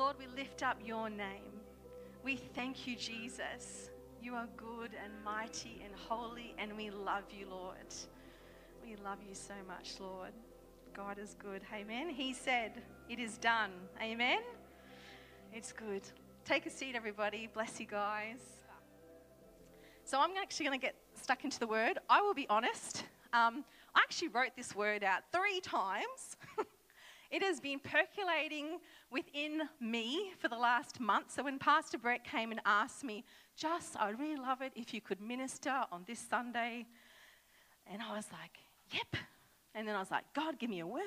Lord, we lift up your name. We thank you, Jesus. You are good and mighty and holy, and we love you, Lord. We love you so much, Lord. God is good. Amen. He said, it is done. Amen. It's good. Take a seat, everybody. Bless you guys. So I'm actually going to get stuck into the word. I will be honest. I actually wrote this word out 3 times. It has been percolating within me for the last month. So when Pastor Brett came and asked me, Just, I'd really love it if you could minister on this Sunday. And I was like, yep. And then I was like, God, give me a word.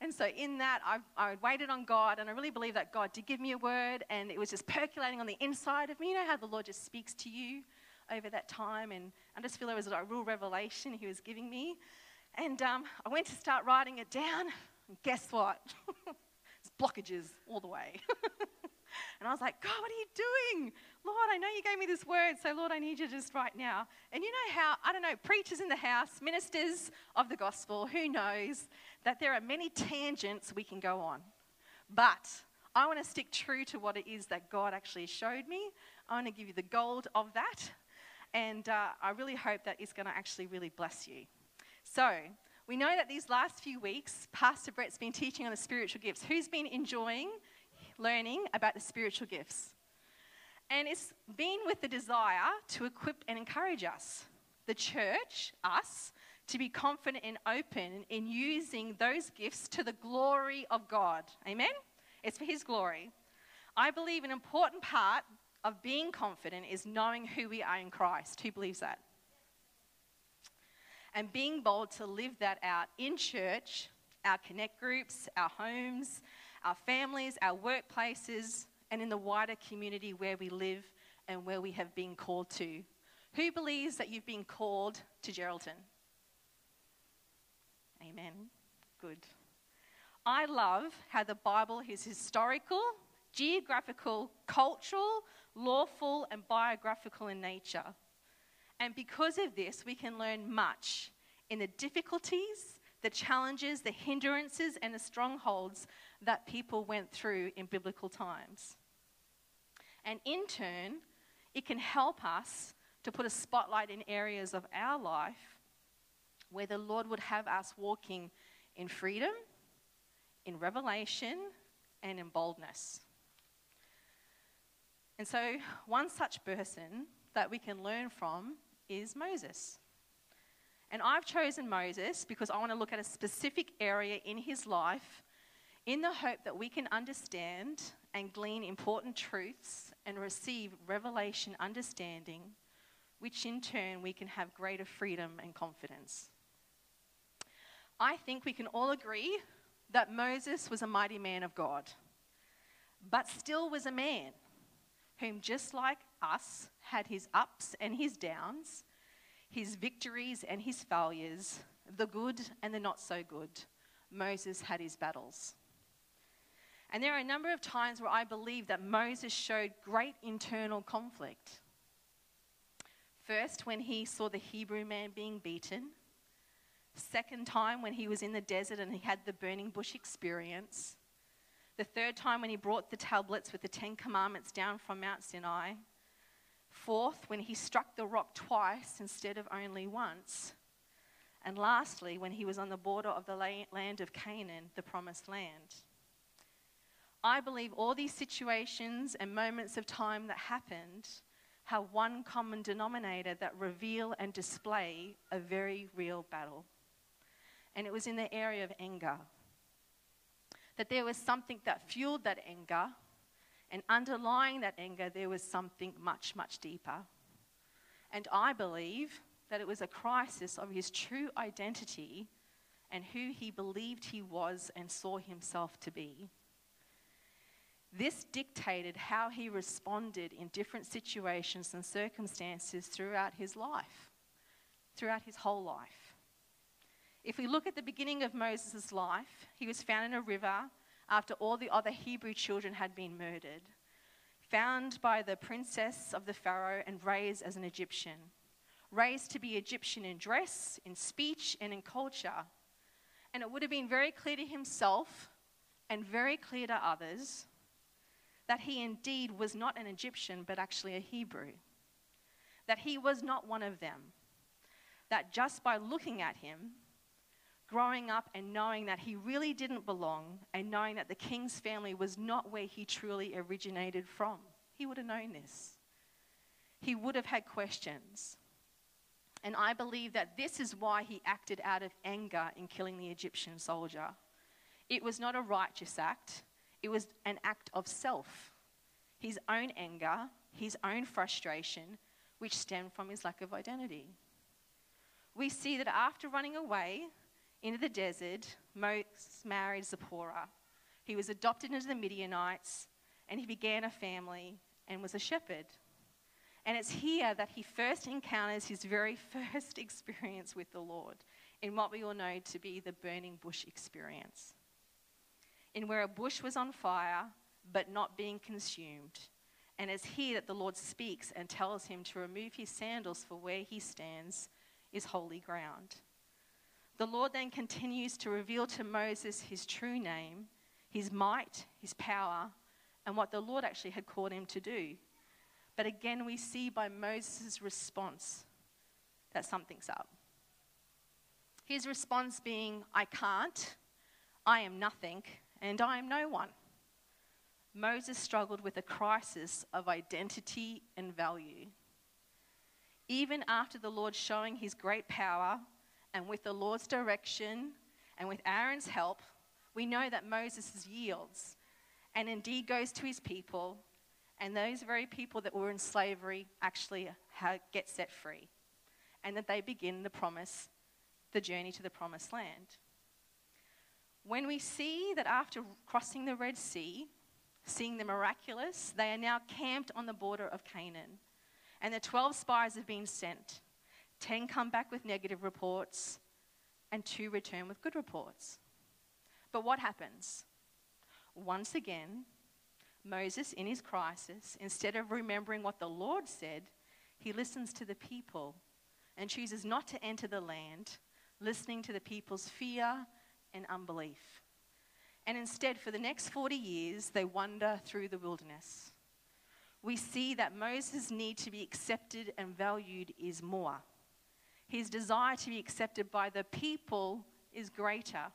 And so in that, I waited on God, and I really believe that God did give me a word, and it was just percolating on the inside of me. You know how the Lord just speaks to you over that time, and I just feel there was a real revelation he was giving me. And I went to start writing it down, and guess what? It's blockages all the way. And I was like, God, what are you doing? Lord, I know you gave me this word, so Lord, I need you just right now. And you know how, I don't know, preachers in the house, ministers of the gospel, who knows that there are many tangents we can go on. But I want to stick true to what it is that God actually showed me. I want to give you the gold of that. And I really hope that it's going to actually really bless you. So, we know that these last few weeks, Pastor Brett's been teaching on the spiritual gifts. Who's been enjoying learning about the spiritual gifts? And it's been with the desire to equip and encourage us, the church, us, to be confident and open in using those gifts to the glory of God. Amen? It's for his glory. I believe an important part of being confident is knowing who we are in Christ. Who believes that? And being bold to live that out in church, our connect groups, our homes, our families, our workplaces, and in the wider community where we live and where we have been called to. Who believes that you've been called to Geraldton? Amen. Good. I love how the Bible is historical, geographical, cultural, lawful, and biographical in nature. And because of this, we can learn much in the difficulties, the challenges, the hindrances, and the strongholds that people went through in biblical times. And in turn, it can help us to put a spotlight in areas of our life where the Lord would have us walking in freedom, in revelation, and in boldness. And so one such person that we can learn from is Moses. And I've chosen Moses because I want to look at a specific area in his life in the hope that we can understand and glean important truths and receive revelation understanding, which in turn we can have greater freedom and confidence. I think we can all agree that Moses was a mighty man of God, but still was a man whom, just like us, had his ups and his downs, his victories and his failures, the good and the not so good. Moses had his battles. And there are a number of times where I believe that Moses showed great internal conflict. First, when he saw the Hebrew man being beaten. Second time, when he was in the desert and he had the burning bush experience. The third time, when he brought the tablets with the 10 Commandments down from Mount Sinai. Fourth, when he struck the rock twice instead of only once. And lastly, when he was on the border of the land of Canaan, the promised land. I believe all these situations and moments of time that happened have one common denominator that reveal and display a very real battle. And it was in the area of anger. That there was something that fueled that anger, and underlying that anger, there was something much, much deeper. And I believe that it was a crisis of his true identity and who he believed he was and saw himself to be. This dictated how he responded in different situations and circumstances throughout his life, throughout his whole life. If we look at the beginning of Moses' life, he was found in a river after all the other Hebrew children had been murdered, found by the princess of the Pharaoh and raised as an Egyptian. Raised to be Egyptian in dress, in speech, and in culture. And it would have been very clear to himself and very clear to others that he indeed was not an Egyptian, but actually a Hebrew, that he was not one of them, that just by looking at him, growing up and knowing that he really didn't belong, and knowing that the king's family was not where he truly originated from. He would have known this. He would have had questions. And I believe that this is why he acted out of anger in killing the Egyptian soldier. It was not a righteous act. It was an act of self, his own anger, his own frustration, which stemmed from his lack of identity. We see that after running away into the desert, Moses married Zipporah. He was adopted into the Midianites, and he began a family and was a shepherd. And it's here that he first encounters his very first experience with the Lord in what we all know to be the burning bush experience, in where a bush was on fire but not being consumed. And it's here that the Lord speaks and tells him to remove his sandals, for where he stands is holy ground. The Lord then continues to reveal to Moses his true name, his might, his power, and what the Lord actually had called him to do. But again, we see by Moses' response that something's up. His response being, I can't, I am nothing, and I am no one. Moses struggled with a crisis of identity and value. Even after the Lord showing his great power, and with the Lord's direction, and with Aaron's help, we know that Moses yields and indeed goes to his people, and those very people that were in slavery actually get set free, and that they begin the journey to the promised land. When we see that after crossing the Red Sea, seeing the miraculous, they are now camped on the border of Canaan, and the 12 spies have been sent. 10 come back with negative reports, and 2 return with good reports. But what happens? Once again, Moses, in his crisis, instead of remembering what the Lord said, he listens to the people and chooses not to enter the land, listening to the people's fear and unbelief. And instead, for the next 40 years, they wander through the wilderness. We see that Moses' need to be accepted and valued is more. His desire to be accepted by the people is greater.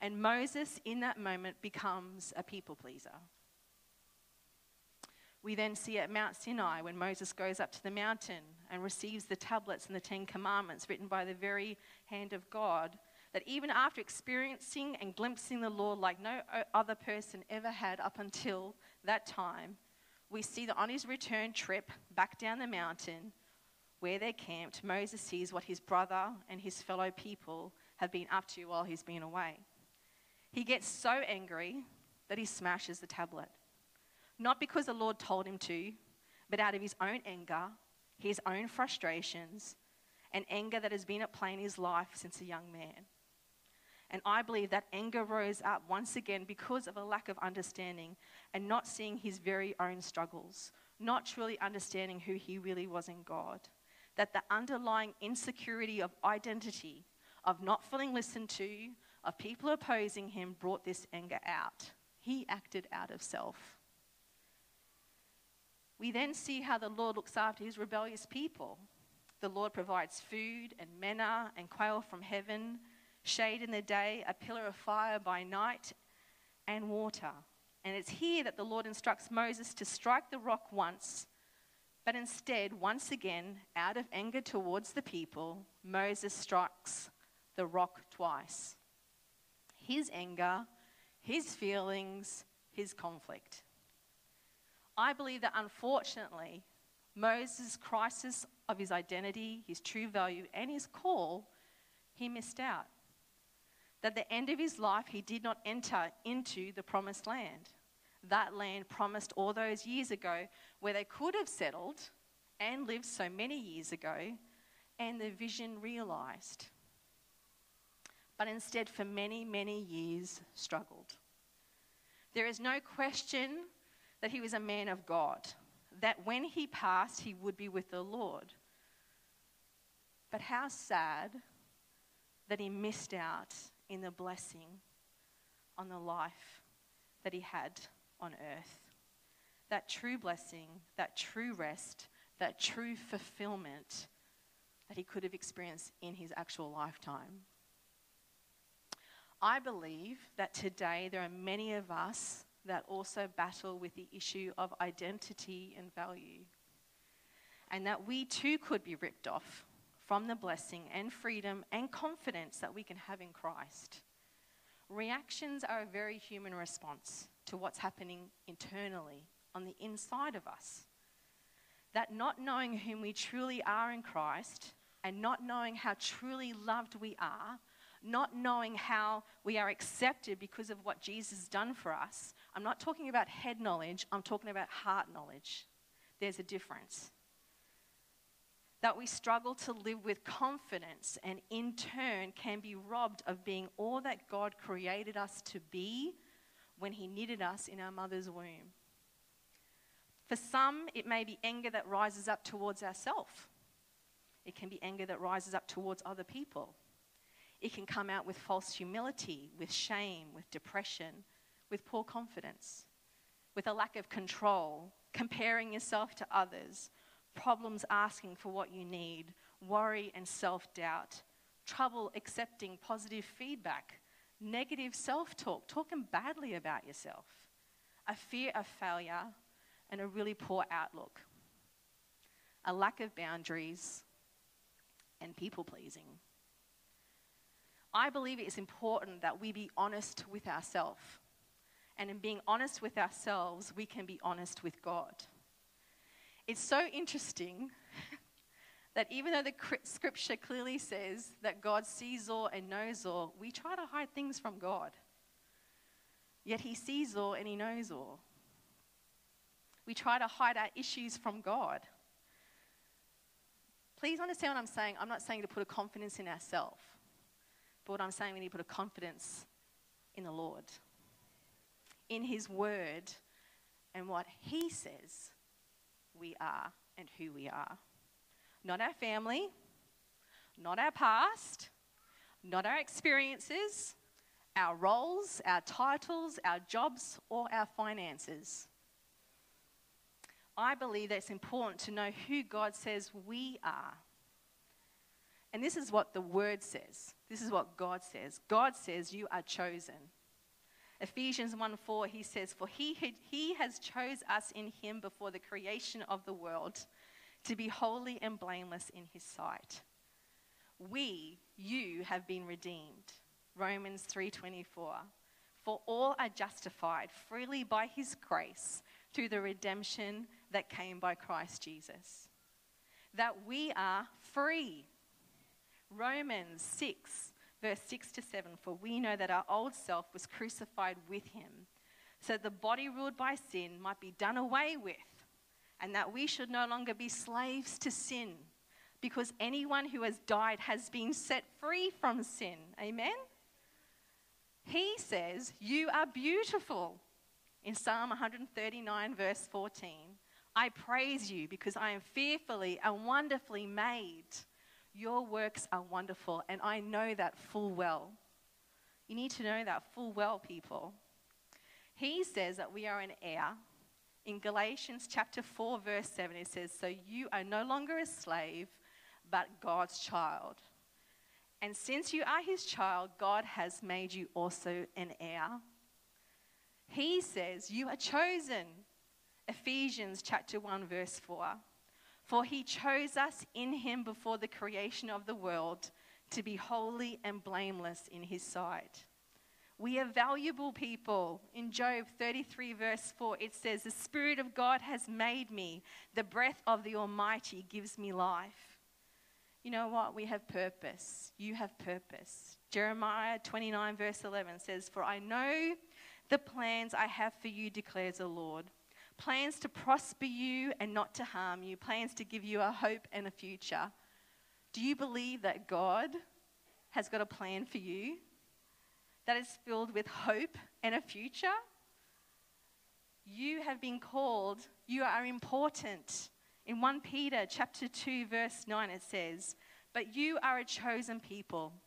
And Moses, in that moment, becomes a people pleaser. We then see at Mount Sinai, when Moses goes up to the mountain and receives the tablets and the 10 commandments written by the very hand of God, that even after experiencing and glimpsing the law like no other person ever had up until that time, we see that on his return trip back down the mountain where they're camped, Moses sees what his brother and his fellow people have been up to while he's been away. He gets so angry that he smashes the tablet. Not because the Lord told him to, but out of his own anger, his own frustrations, and anger that has been at play in his life since a young man. And I believe that anger rose up once again because of a lack of understanding and not seeing his very own struggles, not truly understanding who he really was in God. That the underlying insecurity of identity, of not feeling listened to, of people opposing him, brought this anger out. He acted out of self. We then see how the Lord looks after his rebellious people. The Lord provides food and manna and quail from heaven, shade in the day, a pillar of fire by night, and water. And it's here that the Lord instructs Moses to strike the rock once, but instead, once again, out of anger towards the people, Moses strikes the rock twice. His anger, his feelings, his conflict. I believe that unfortunately, Moses' crisis of his identity, his true value, and his call, he missed out. That at the end of his life, he did not enter into the promised land. That land promised all those years ago where they could have settled and lived so many years ago, and the vision realized. But instead, for many, many years, struggled. There is no question that he was a man of God, that when he passed, he would be with the Lord. But how sad that he missed out in the blessing on the life that he had on earth. That true blessing, that true rest, that true fulfillment that he could have experienced in his actual lifetime. I believe that today there are many of us that also battle with the issue of identity and value, and that we too could be ripped off from the blessing and freedom and confidence that we can have in Christ. Reactions are a very human response to what's happening internally on the inside of us. That not knowing whom we truly are in Christ, and not knowing how truly loved we are, not knowing how we are accepted because of what Jesus has done for us. I'm not talking about head knowledge, I'm talking about heart knowledge. There's a difference. That we struggle to live with confidence, and in turn can be robbed of being all that God created us to be when he knitted us in our mother's womb. For some, it may be anger that rises up towards ourselves. It can be anger that rises up towards other people. It can come out with false humility, with shame, with depression, with poor confidence, with a lack of control, comparing yourself to others, problems asking for what you need, worry and self-doubt, trouble accepting positive feedback, negative self-talk, talking badly about yourself, a fear of failure, and a really poor outlook, a lack of boundaries, and people-pleasing. I believe it is important that we be honest with ourselves. And in being honest with ourselves, we can be honest with God. It's so interesting that even though the scripture clearly says that God sees all and knows all, we try to hide things from God. Yet he sees all and he knows all. We try to hide our issues from God. Please understand what I'm saying. I'm not saying to put a confidence in ourselves. But what I'm saying, we need to put a confidence in the Lord, in his word, and what he says we are and who we are. Not our family, not our past, not our experiences, our roles, our titles, our jobs, or our finances. I believe that it's important to know who God says we are. And this is what the word says. This is what God says. God says you are chosen. Ephesians 1:4, he says, "For he has chose us in him before the creation of the world to be holy and blameless in his sight." You have been redeemed. Romans 3:24. "For all are justified freely by his grace through the redemption that came by Christ Jesus." That we are free. Romans 6:6-7, "For we know that our old self was crucified with him, so the body ruled by sin might be done away with, and that we should no longer be slaves to sin, because anyone who has died has been set free from sin." Amen? He says, you are beautiful. In Psalm 139:14, "I praise you because I am fearfully and wonderfully made. Your works are wonderful, and I know that full well." You need to know that full well, people. He says that we are an heir. In Galatians 4:7, it says, "So you are no longer a slave, but God's child. And since you are his child, God has made you also an heir." He says you are chosen. Ephesians 1:4. "For he chose us in him before the creation of the world to be holy and blameless in his sight." We are valuable people. In Job 33:4, it says, "The Spirit of God has made me. The breath of the Almighty gives me life." You know what? We have purpose. You have purpose. Jeremiah 29:11 says, "For I know the plans I have for you, declares the Lord. Plans to prosper you and not to harm you. Plans to give you a hope and a future." Do you believe that God has got a plan for you that is filled with hope and a future? You have been called. You are important. In 1 Peter 2:9, it says, "But you are a chosen people,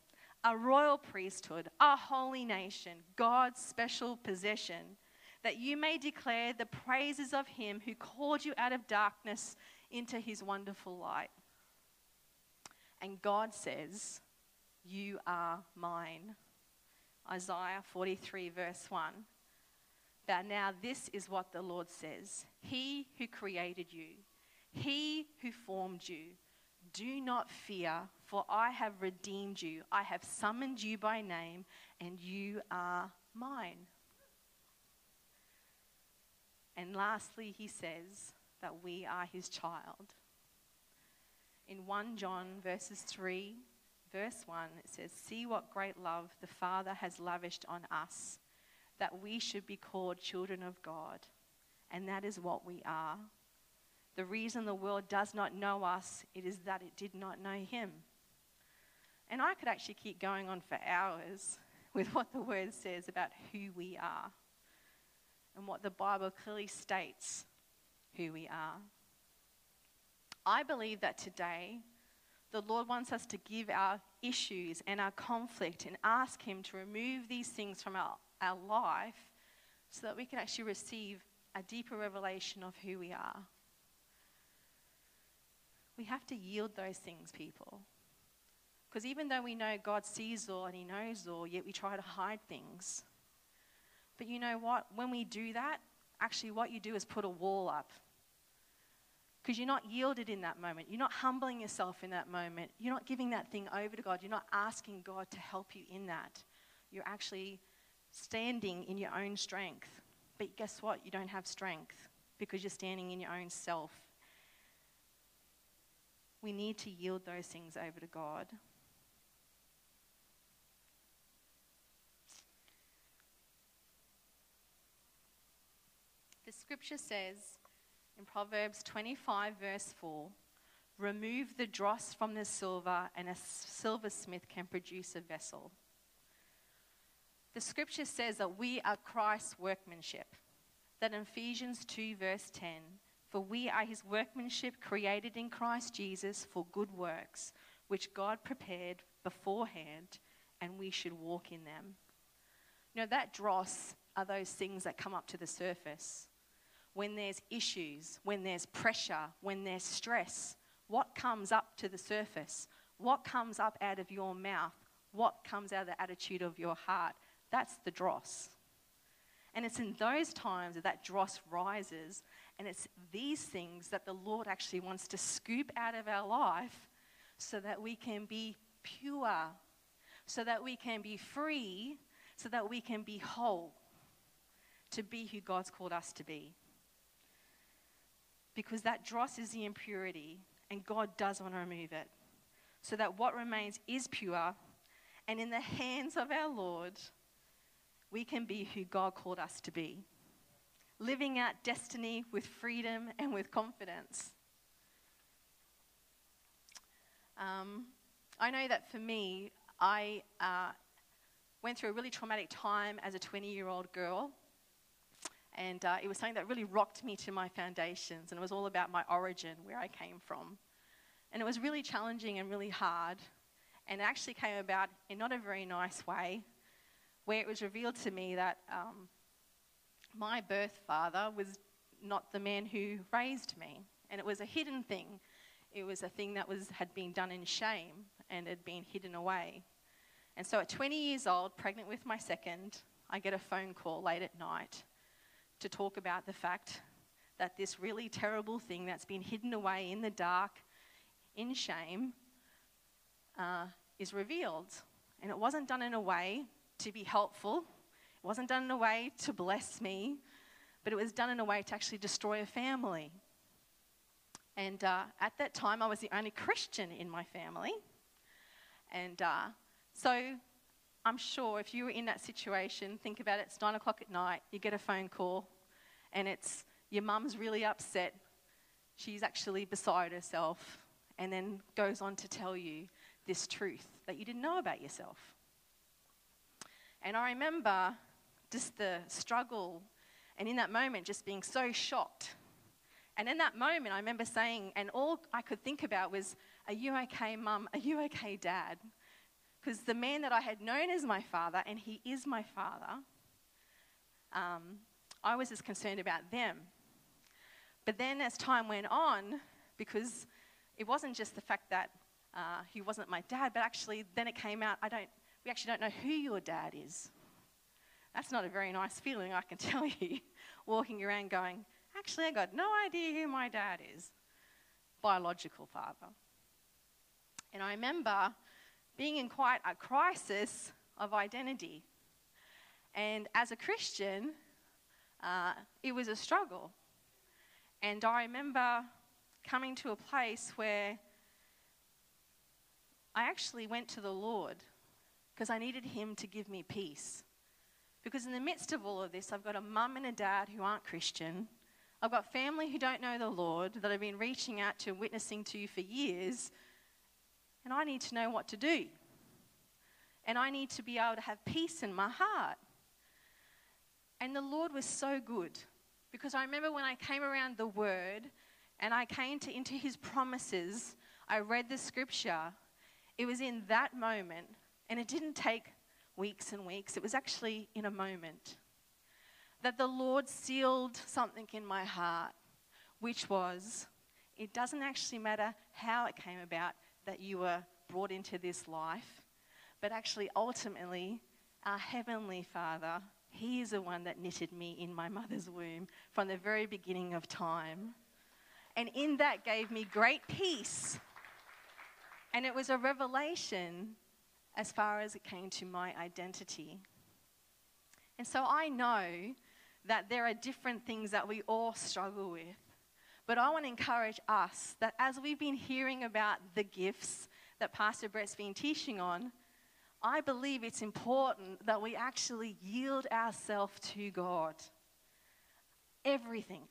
a royal priesthood, a holy nation, God's special possession, that you may declare the praises of him who called you out of darkness into his wonderful light. And God says, you are mine. Isaiah 43 verse 1. That now this is what the Lord says. He who created you, he who formed you, do not fear, for I have redeemed you. I have summoned you by name, and you are mine. And lastly, he says that we are his child. In 1 John verses 3, verse 1, it says, see what great love the Father has lavished on us, that we should be called children of God. And that is what we are. The reason the world does not know us, it is that it did not know him. And I could actually keep going on for hours with what the word says about who we are and what the Bible clearly states who we are. I believe that today the Lord wants us to give our issues and our conflict and ask him to remove these things from our life so that we can actually receive a deeper revelation of who we are. We have to yield those things, people. Because even though we know God sees all and he knows all, yet we try to hide things. But you know what? When we do that, actually what you do is put a wall up. Because you're not yielded in that moment. You're not humbling yourself in that moment. You're not giving that thing over to God. You're not asking God to help you in that. You're actually standing in your own strength. But guess what? You don't have strength because you're standing in your own self. We need to yield those things over to God. The scripture says in Proverbs 25 verse 4, remove the dross from the silver and a silversmith can produce a vessel. The scripture says that we are Christ's workmanship. That in Ephesians 2 verse 10, for we are his workmanship created in Christ Jesus for good works, which God prepared beforehand, and we should walk in them. You know, that dross are those things that come up to the surface. When there's issues, when there's pressure, when there's stress, what comes up to the surface? What comes up out of your mouth? What comes out of the attitude of your heart? That's the dross. And it's in those times that that dross rises, and it's these things that the Lord actually wants to scoop out of our life so that we can be pure, so that we can be free, so that we can be whole, to be who God's called us to be. Because that dross is the impurity, and God does want to remove it, so that what remains is pure, and in the hands of our Lord, we can be who God called us to be, living out destiny with freedom and with confidence. I know that for me, I went through a really traumatic time as a 20-year-old girl, and it was something that really rocked me to my foundations, and it was all about my origin, where I came from. And it was really challenging and really hard, and it actually came about in not a very nice way, where it was revealed to me that my birth father was not the man who raised me. And it was a hidden thing. It was a thing that had been done in shame and had been hidden away. And so at 20 years old, pregnant with my second, I get a phone call late at night to talk about the fact that this really terrible thing that's been hidden away in the dark, in shame, is revealed. And it wasn't done in a way to be helpful. It wasn't done in a way to bless me, but it was done in a way to actually destroy a family. And at that time, I was the only Christian in my family. And so I'm sure if you were in that situation, think about it, it's 9 o'clock at night, you get a phone call, and it's your mum's really upset. She's actually beside herself, and then goes on to tell you this truth that you didn't know about yourself. And I remember just the struggle, and in that moment just being so shocked. And in that moment, I remember saying, and all I could think about was, are you okay, Mum? Are you okay, Dad? Because the man that I had known as my father, and he is my father, I was as concerned about them. But then as time went on, because it wasn't just the fact that he wasn't my dad, but actually then it came out, we actually don't know who your dad is. That's not a very nice feeling, I can tell you, walking around going, actually I got no idea who my dad is, biological father. And I remember being in quite a crisis of identity. And as a Christian, it was a struggle. And I remember coming to a place where I actually went to the Lord because I needed him to give me peace. Because in the midst of all of this, I've got a mum and a dad who aren't Christian. I've got family who don't know the Lord that I've been reaching out to, witnessing to for years. And I need to know what to do. And I need to be able to have peace in my heart. And the Lord was so good, because I remember when I came around the Word and I came into his promises, I read the scripture. It was in that moment, and it didn't take weeks and weeks. It was actually in a moment that the Lord sealed something in my heart, which was, it doesn't actually matter how it came about that you were brought into this life, but actually, ultimately, our Heavenly Father, he is the one that knitted me in my mother's womb from the very beginning of time. And in that gave me great peace. And it was a revelation as far as it came to my identity. And so I know that there are different things that we all struggle with. But I want to encourage us that as we've been hearing about the gifts that Pastor Brett's been teaching on, I believe it's important that we actually yield ourselves to God. Everything.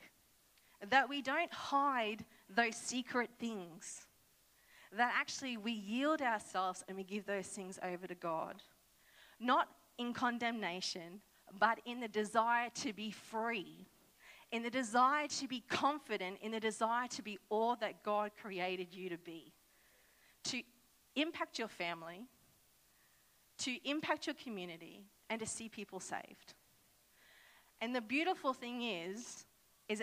That we don't hide those secret things. That actually we yield ourselves and we give those things over to God. Not in condemnation, but in the desire to be free. In the desire to be confident. In the desire to be all that God created you to be. To impact your family, to impact your community, and to see people saved. And the beautiful thing is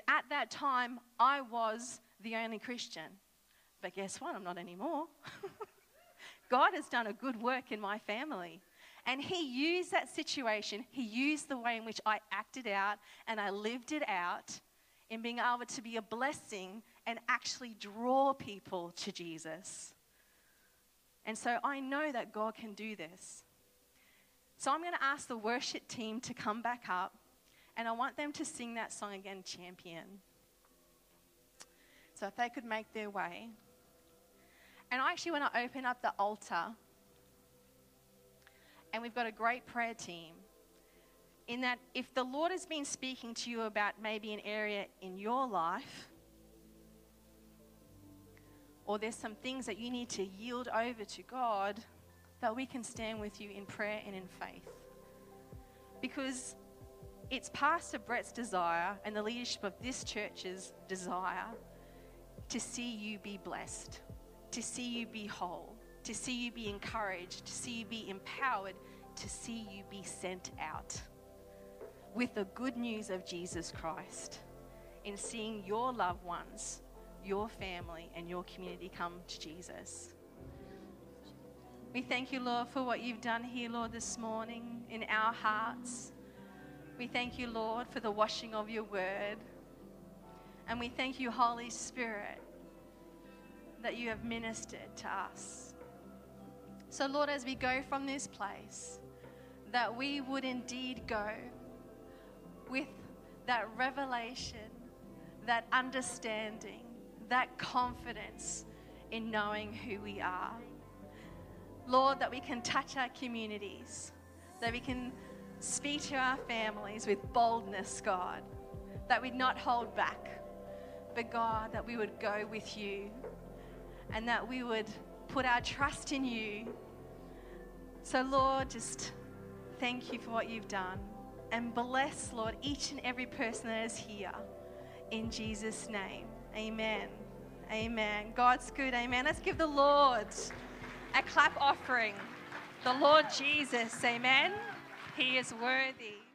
at that time, I was the only Christian. But guess what? I'm not anymore. God has done a good work in my family. And he used that situation. He used the way in which I acted out and I lived it out in being able to be a blessing and actually draw people to Jesus. And so I know that God can do this. So I'm going to ask the worship team to come back up, and I want them to sing that song again, Champion. So if they could make their way. And I actually want to open up the altar, and we've got a great prayer team. In that, if the Lord has been speaking to you about maybe an area in your life, or there's some things that you need to yield over to God, that we can stand with you in prayer and in faith. Because it's Pastor Brett's desire and the leadership of this church's desire to see you be blessed, to see you be whole, to see you be encouraged, to see you be empowered, to see you be sent out with the good news of Jesus Christ, in seeing your loved ones, your family and your community come to Jesus. We thank you, Lord, for what you've done here, Lord, this morning in our hearts. We thank you, Lord, for the washing of your word. And we thank you, Holy Spirit, that you have ministered to us. So, Lord, as we go from this place, that we would indeed go with that revelation, that understanding, that confidence in knowing who we are. Lord, that we can touch our communities, that we can speak to our families with boldness, God, that we'd not hold back, but God, that we would go with you and that we would put our trust in you. So Lord, just thank you for what you've done, and bless, Lord, each and every person that is here. In Jesus' name, amen. Amen. God's good, amen. Let's give the Lord a clap offering. The Lord Jesus, amen. He is worthy.